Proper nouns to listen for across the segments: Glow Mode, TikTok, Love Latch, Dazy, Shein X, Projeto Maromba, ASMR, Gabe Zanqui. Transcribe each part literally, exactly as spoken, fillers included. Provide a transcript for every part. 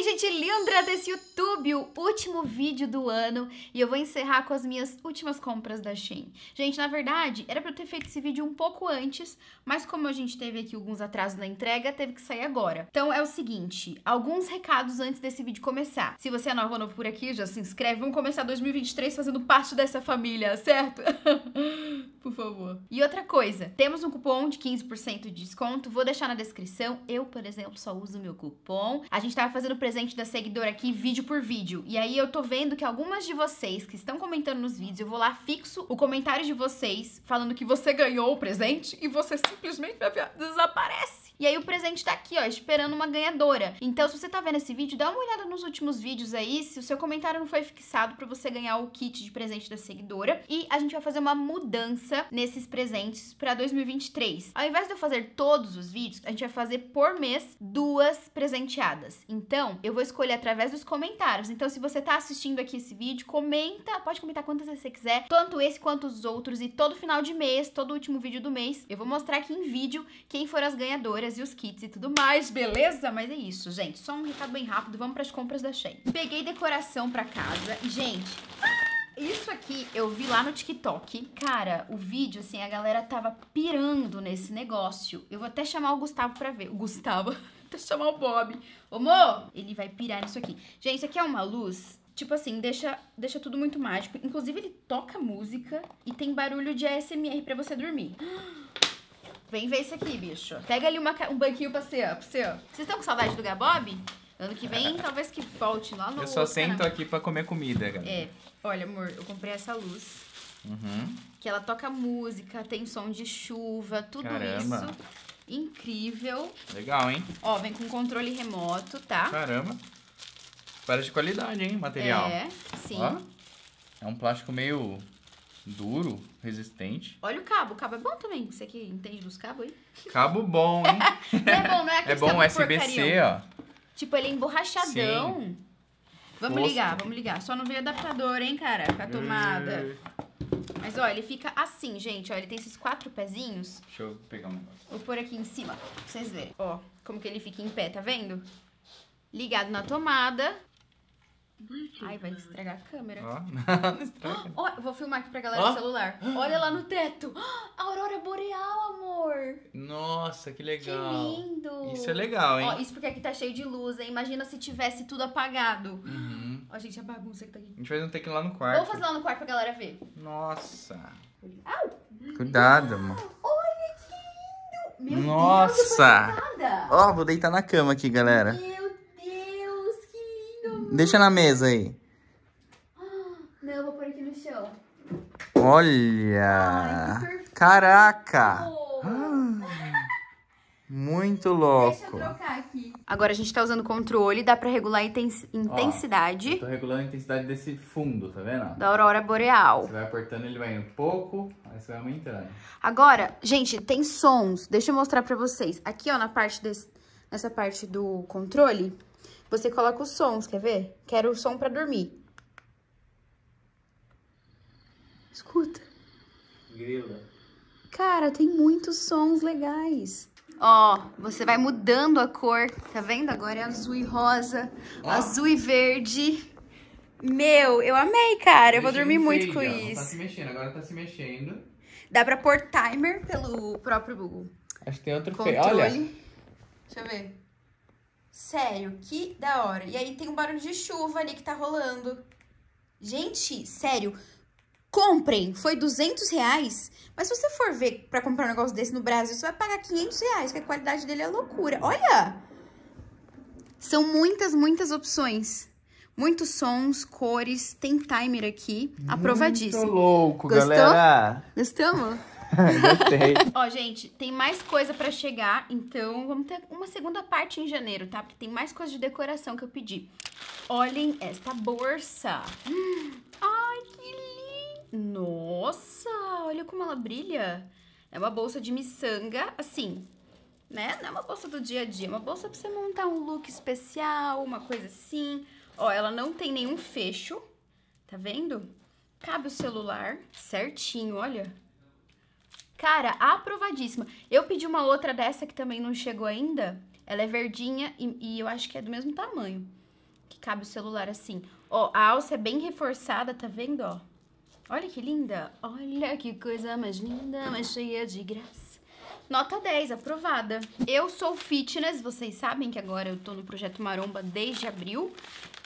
aí, gente linda desse YouTube, o último vídeo do ano, e eu vou encerrar com as minhas últimas compras da Shein. Gente, na verdade, era pra eu ter feito esse vídeo um pouco antes, mas como a gente teve aqui alguns atrasos na entrega, teve que sair agora. Então é o seguinte, alguns recados antes desse vídeo começar. Se você é nova ou novo por aqui, já se inscreve, vamos começar dois mil e vinte e três fazendo parte dessa família, certo? Por favor. E outra coisa, temos um cupom de quinze por cento de desconto, vou deixar na descrição, eu, por exemplo, só uso o meu cupom. A gente tava fazendo o presente da seguidora aqui, vídeo por vídeo. E aí eu tô vendo que algumas de vocês que estão comentando nos vídeos, eu vou lá, fixo o comentário de vocês, falando que você ganhou o presente e você simplesmente desaparece. E aí o presente tá aqui, ó, esperando uma ganhadora. Então, se você tá vendo esse vídeo, dá uma olhada nos últimos vídeos aí, se o seu comentário não foi fixado pra você ganhar o kit de presente da seguidora. E a gente vai fazer uma mudança nesses presentes pra dois mil e vinte e três. Ao invés de eu fazer todos os vídeos, a gente vai fazer por mês duas presenteadas. Então, Então, eu vou escolher através dos comentários. Então, se você tá assistindo aqui esse vídeo, comenta, pode comentar quantas você quiser, tanto esse quanto os outros, e todo final de mês, todo último vídeo do mês, eu vou mostrar aqui em vídeo quem foram as ganhadoras e os kits e tudo mais, beleza? Mas é isso, gente, só um recado bem rápido, vamos pras compras da Shein. Peguei decoração pra casa e, gente... Isso aqui eu vi lá no TikTok. Cara, o vídeo, assim, a galera tava pirando nesse negócio. Eu vou até chamar o Gustavo pra ver. O Gustavo, até chamar o Bob. Ô, Mo, ele vai pirar nisso aqui. Gente, isso aqui é uma luz, tipo assim, deixa, deixa tudo muito mágico. Inclusive, ele toca música e tem barulho de A S M R pra você dormir. Vem ver isso aqui, bicho. Pega ali uma, um banquinho pra você, ó. Pra você, ó. Vocês estão com saudade do Gabob? Ano que vem, talvez que volte lá no... Eu só sento canal. Aqui pra comer comida, galera. É. Olha, amor, eu comprei essa luz. Uhum. Que ela toca música, tem som de chuva, tudo. Caramba. Isso. Incrível. Legal, hein? Ó, vem com controle remoto, tá? Caramba. Parece de qualidade, hein, material. É, sim. Ó, é um plástico meio duro, resistente. Olha o cabo. O cabo é bom também. Você que entende dos cabos aí? Cabo bom, hein? Não é bom, não é aquele cabo porcaria. É bom U S B C, ó. Tipo, ele é emborrachadão. Sim. Vamos Nossa. ligar, vamos ligar. Só não veio adaptador, hein, cara, pra tomada. Mas, ó, ele fica assim, gente, ó. Ele tem esses quatro pezinhos. Deixa eu pegar um negócio. Vou pôr aqui em cima, pra vocês verem. Ó, como que ele fica em pé, tá vendo? Ligado na tomada. Ai, vai estragar a câmera. Ó, oh, não estraga. Ó, oh, vou filmar aqui pra galera do oh. celular. Olha lá no teto. Oh, aurora boreal, amor. Nossa, que legal. Que lindo. Isso é legal, hein? Ó, oh, isso porque aqui tá cheio de luz, hein? Imagina se tivesse tudo apagado. Uhum. Ó, oh, gente, a bagunça que tá aqui. A gente vai ter que ir lá no quarto. Vamos fazer lá no quarto pra galera ver. Nossa. Au. Cuidado, amor. Olha que lindo. Meu Nossa. Deus, ó, oh, vou deitar na cama aqui, galera. Meu Deixa na mesa aí. Não, eu vou pôr aqui no chão. Olha! Ai, caraca! Oh. Muito louco. Deixa eu trocar aqui. Agora a gente tá usando controle, dá pra regular a intens intensidade. Ó, eu tô regulando a intensidade desse fundo, tá vendo? Da aurora boreal. Você vai apertando, ele vai indo um pouco, aí você vai aumentando. Agora, gente, tem sons. Deixa eu mostrar pra vocês. Aqui, ó, na parte desse, nessa parte do controle... Você coloca os sons, quer ver? Quero o som pra dormir. Escuta. Grila. Cara, tem muitos sons legais. Ó, você vai mudando a cor, tá vendo? Agora é azul e rosa, oh. azul e verde. Meu, eu amei, cara. Eu vou dormir muito com isso. Não tá se mexendo, agora tá se mexendo. Dá pra pôr timer pelo próprio Google. Acho que tem outro controle. Fe... Olha. Deixa eu ver. Sério, que da hora. E aí tem um barulho de chuva ali que tá rolando. Gente, sério, comprem. Foi duzentos reais. Mas se você for ver pra comprar um negócio desse no Brasil, você vai pagar quinhentos reais, porque a qualidade dele é loucura. Olha! São muitas, muitas opções. Muitos sons, cores, tem timer aqui. Aprovadíssimo. Muito louco, Gostou? galera. Gostamos? Gostei. Ó, gente, tem mais coisa pra chegar, então vamos ter uma segunda parte em janeiro, tá? Porque tem mais coisa de decoração que eu pedi. Olhem esta bolsa. Hum, ai, que linda! Nossa, olha como ela brilha. É uma bolsa de miçanga, assim, né? Não é uma bolsa do dia a dia, é uma bolsa pra você montar um look especial, uma coisa assim. Ó, ela não tem nenhum fecho, tá vendo? Cabe o celular certinho, olha. Cara, aprovadíssima. Eu pedi uma outra dessa que também não chegou ainda. Ela é verdinha e, e eu acho que é do mesmo tamanho. que cabe o celular assim. Ó, a alça é bem reforçada, tá vendo, ó? Olha que linda, olha que coisa mais linda, mais cheia de graça. Nota dez, aprovada. Eu sou fitness, vocês sabem que agora eu tô no Projeto Maromba desde abril.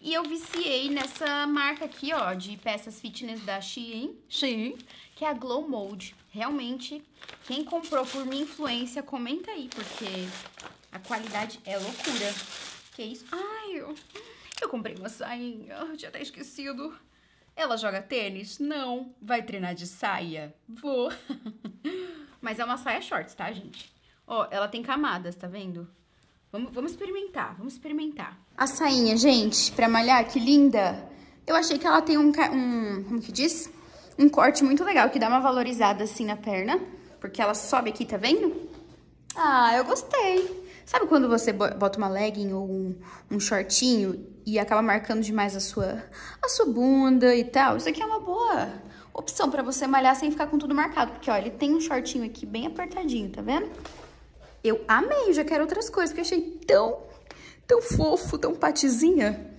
E eu viciei nessa marca aqui, ó, de peças fitness da Shein, Shein, que é a Glow Mode. Realmente, quem comprou por minha influência, comenta aí, porque a qualidade é loucura. Que isso? Ai, eu, eu comprei uma sainha, eu tinha até esquecido. Ela joga tênis? Não. Vai treinar de saia? Vou. Mas é uma saia shorts, tá, gente? Ó, ela tem camadas, tá vendo? Vamos, vamos experimentar, vamos experimentar. A sainha, gente, pra malhar, que linda! Eu achei que ela tem um, um, como que diz? Um corte muito legal, que dá uma valorizada assim na perna, porque ela sobe aqui, tá vendo? Ah, eu gostei! Sabe quando você bota uma legging ou um, um shortinho e acaba marcando demais a sua, a sua bunda e tal? Isso aqui é uma boa opção pra você malhar sem ficar com tudo marcado, porque, ó, ele tem um shortinho aqui bem apertadinho, tá vendo? Eu amei, já quero outras coisas, porque achei tão, tão fofo, tão patizinha.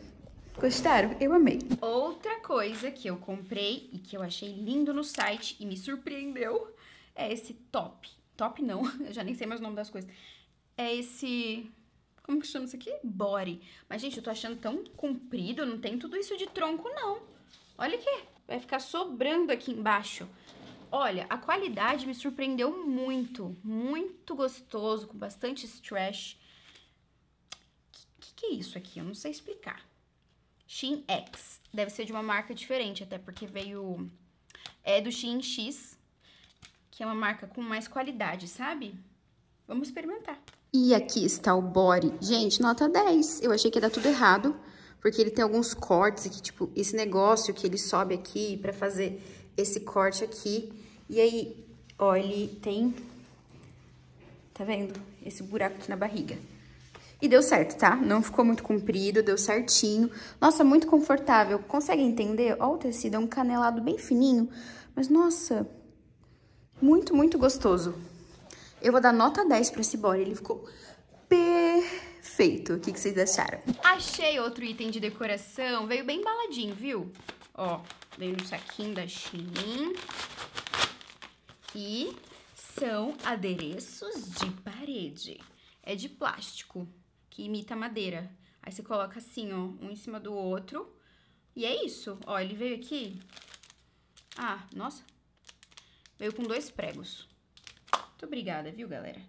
Gostaram? Eu amei. Outra coisa que eu comprei e que eu achei lindo no site e me surpreendeu é esse top. Top não, eu já nem sei mais o nome das coisas. É esse... como que chama isso aqui? Body. Mas, gente, eu tô achando tão comprido, não tem tudo isso de tronco, não. Olha aqui, vai ficar sobrando aqui embaixo. Olha, a qualidade me surpreendeu muito, muito gostoso, com bastante stretch. Que, que, que é isso aqui? Eu não sei explicar. Shein X. Deve ser de uma marca diferente, até porque veio... é do Shein X, que é uma marca com mais qualidade, sabe? Vamos experimentar. E aqui está o body. Gente, nota dez. Eu achei que ia dar tudo errado, porque ele tem alguns cortes aqui, tipo, esse negócio que ele sobe aqui pra fazer... esse corte aqui, e aí, ó, ele tem, tá vendo? Esse buraco aqui na barriga. E deu certo, tá? Não ficou muito comprido, deu certinho. Nossa, muito confortável. Consegue entender? Ó, o tecido é um canelado bem fininho, mas, nossa, muito, muito gostoso. Eu vou dar nota dez pra esse body, ele ficou perfeito. O que que vocês acharam? Achei outro item de decoração, veio bem embaladinho, viu? Ó, veio no saquinho da Shein. E são adereços de parede. É de plástico, que imita madeira. Aí você coloca assim, ó, um em cima do outro. E é isso. Ó, ele veio aqui. Ah, nossa. Veio com dois pregos. Muito obrigada, viu, galera?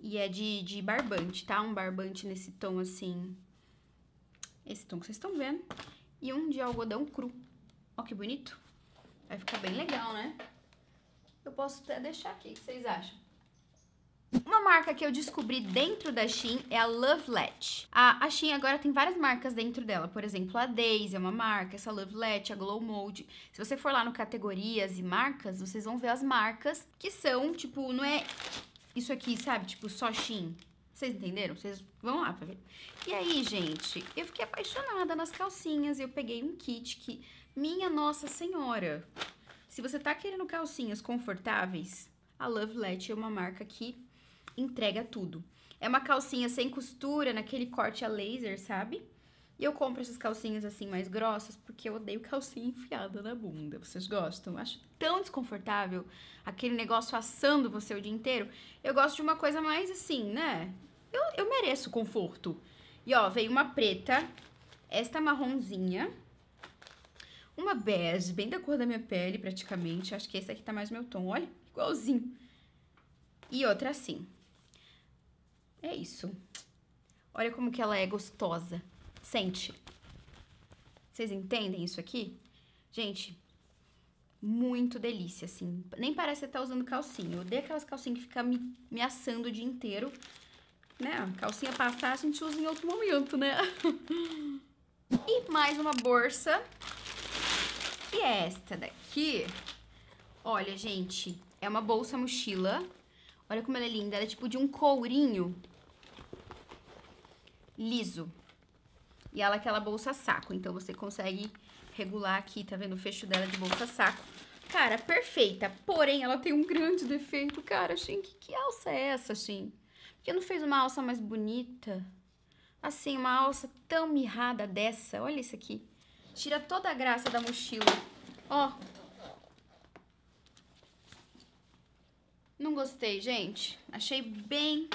E é de, de barbante, tá? Um barbante nesse tom assim. Esse tom que vocês estão vendo. E um de algodão cru. Ó, que bonito. Vai ficar bem legal, né? Eu posso até deixar aqui, o que vocês acham? Uma marca que eu descobri dentro da Shein é a Love Latch. A, a Shein agora tem várias marcas dentro dela. Por exemplo, a Dazy é uma marca, essa Love Latch, a Glow Mode. Se você for lá no categorias e marcas, vocês vão ver as marcas que são, tipo, não é isso aqui, sabe? Tipo, só Shein. Vocês entenderam? Vocês vão lá pra ver. E aí, gente, eu fiquei apaixonada nas calcinhas e eu peguei um kit que... minha Nossa Senhora! Se você tá querendo calcinhas confortáveis, a Love Latch é uma marca que entrega tudo. É uma calcinha sem costura, naquele corte a laser, sabe? E eu compro essas calcinhas assim mais grossas porque eu odeio calcinha enfiada na bunda. Vocês gostam? Eu acho tão desconfortável aquele negócio assando você o dia inteiro. Eu gosto de uma coisa mais assim, né? Eu, eu mereço conforto. E ó, veio uma preta, esta marronzinha, uma bege, bem da cor da minha pele praticamente. Acho que esse aqui tá mais meu tom, olha, igualzinho. E outra assim. É isso. Olha como que ela é gostosa. Sente. Vocês entendem isso aqui? Gente, muito delícia, assim. Nem parece que você tá usando calcinha. Eu odeio aquelas calcinhas que ficam me, me assando o dia inteiro. Né? Calcinha passar a gente usa em outro momento, né? E mais uma bolsa. E esta daqui... olha, gente, é uma bolsa mochila. Olha como ela é linda. Ela é tipo de um courinho liso. E ela é aquela bolsa saco. Então, você consegue regular aqui, tá vendo? O fecho dela de bolsa saco. Cara, perfeita. Porém, ela tem um grande defeito. Cara, Shein, que, que alça é essa, Shein? Por que não fez uma alça mais bonita? Assim, uma alça tão mirrada dessa. Olha isso aqui. Tira toda a graça da mochila. Ó. Não gostei, gente. Achei bem...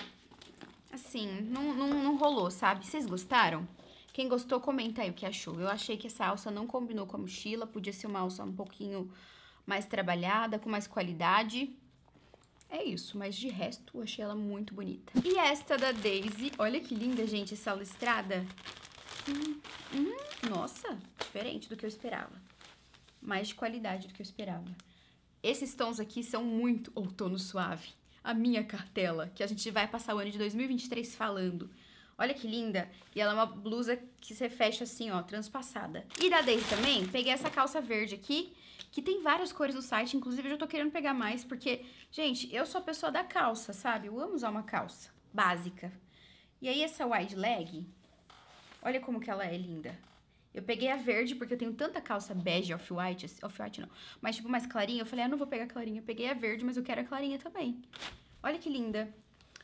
Assim, não, não, não rolou, sabe? Vocês gostaram? Quem gostou, comenta aí o que achou. Eu achei que essa alça não combinou com a mochila. Podia ser uma alça um pouquinho mais trabalhada, com mais qualidade. É isso, mas de resto, eu achei ela muito bonita. E esta da Dazy. Olha que linda, gente, essa listrada. Hum, hum, nossa, diferente do que eu esperava. Mais de qualidade do que eu esperava. Esses tons aqui são muito outono suave. A minha cartela, que a gente vai passar o ano de dois mil e vinte e três falando. Olha que linda. E ela é uma blusa que você fecha assim, ó, transpassada. E da Daisy também, peguei essa calça verde aqui, que tem várias cores no site. Inclusive, eu já tô querendo pegar mais, porque... Gente, eu sou a pessoa da calça, sabe? Eu amo usar uma calça básica. E aí, essa wide leg, olha como que ela é linda. Eu peguei a verde, porque eu tenho tanta calça bege, off-white, off-white não, mas tipo mais clarinha. Eu falei, ah, não vou pegar a clarinha. Eu peguei a verde, mas eu quero a clarinha também. Olha que linda.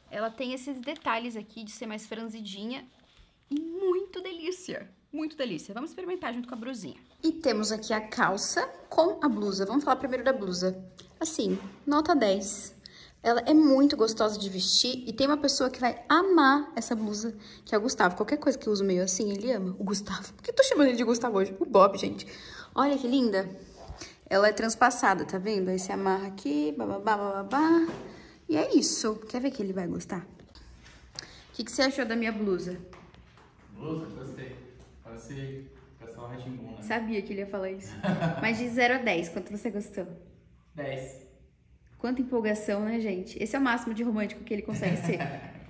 Ela tem esses detalhes aqui de ser mais franzidinha e muito delícia. Muito delícia. Vamos experimentar junto com a blusinha. E temos aqui a calça com a blusa. Vamos falar primeiro da blusa. Assim, nota dez. Ela é muito gostosa de vestir e tem uma pessoa que vai amar essa blusa, que é o Gustavo. Qualquer coisa que eu uso meio assim, ele ama. O Gustavo. Por que eu tô chamando ele de Gustavo hoje? O Bob, gente. Olha que linda. Ela é transpassada, tá vendo? Aí se amarra aqui, bababá, bababá. E é isso. Quer ver que ele vai gostar? O que, que você achou da minha blusa? Blusa? Gostei. Parece pessoal Ratimbun, né? Sabia que ele ia falar isso. Mas de zero a dez, quanto você gostou? dez. Quanta empolgação, né, gente? Esse é o máximo de romântico que ele consegue ser.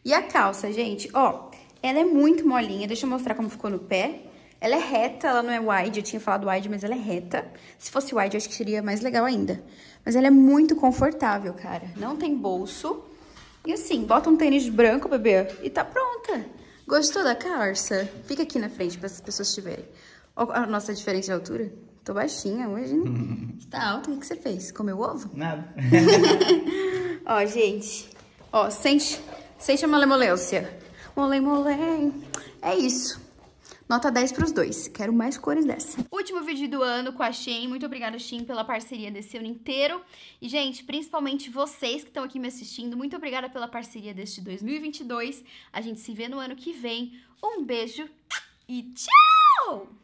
E a calça, gente, ó, ela é muito molinha. Deixa eu mostrar como ficou no pé. Ela é reta, ela não é wide. Eu tinha falado wide, mas ela é reta. Se fosse wide, eu acho que seria mais legal ainda. Mas ela é muito confortável, cara. Não tem bolso. E assim, bota um tênis branco, bebê, e tá pronta. Gostou da calça? Fica aqui na frente pra essas pessoas tiverem. Ó a nossa diferença de altura. Tô baixinha hoje, né? Tá alta, o que você fez? Comeu ovo? Nada. Ó, gente. Ó, sente, sente a malemolência. Molém, molém. É isso. Nota dez pros dois. Quero mais cores dessa. Último vídeo do ano com a Shein. Muito obrigada, Shein, pela parceria desse ano inteiro. E, gente, principalmente vocês que estão aqui me assistindo, muito obrigada pela parceria deste dois mil e vinte e dois. A gente se vê no ano que vem. Um beijo e tchau!